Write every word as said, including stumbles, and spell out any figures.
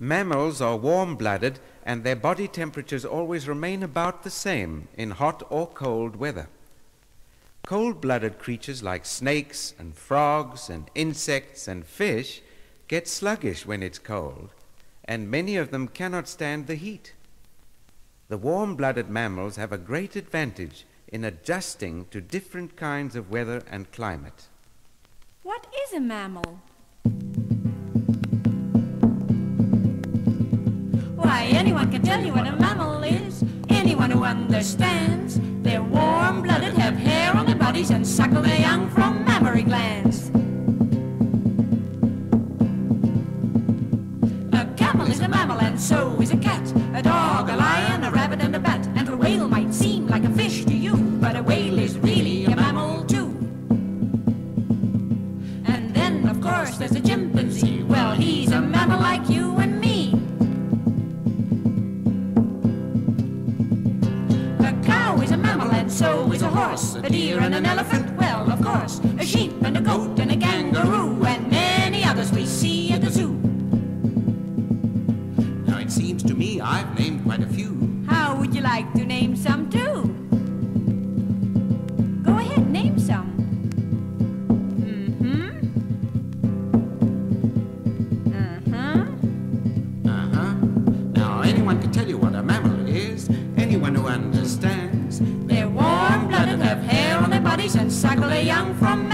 Mammals are warm-blooded and their body temperatures always remain about the same in hot or cold weather. Cold-blooded creatures like snakes and frogs and insects and fish get sluggish when it's cold, and many of them cannot stand the heat. The warm-blooded mammals have a great advantage in adjusting to different kinds of weather and climate. What is a mammal? Why, anyone can tell you what a mammal is. Anyone who understands. They're warm-blooded, have hair on their bodies, and suckle their young from mammary glands. A camel is a mammal, and so is a cat, a dog, a lion, a rabbit, and a bat. And a whale might seem like a fish to you, but a whale is really a mammal too. And then, of course, there's a chimpanzee. Well, he's a mammal like you and me. So is a horse, a deer and an elephant, well, of course, a sheep and a goat and a kangaroo, and many others we see at the zoo. Now it seems to me I've named quite a few. How would you like to name some too? Go ahead, name some. Mm-hmm. Uh-huh. Uh-huh. Now anyone can tell you what a mammal is, anyone who understands. Warm-blooded, have hair on their bodies and suckle their young from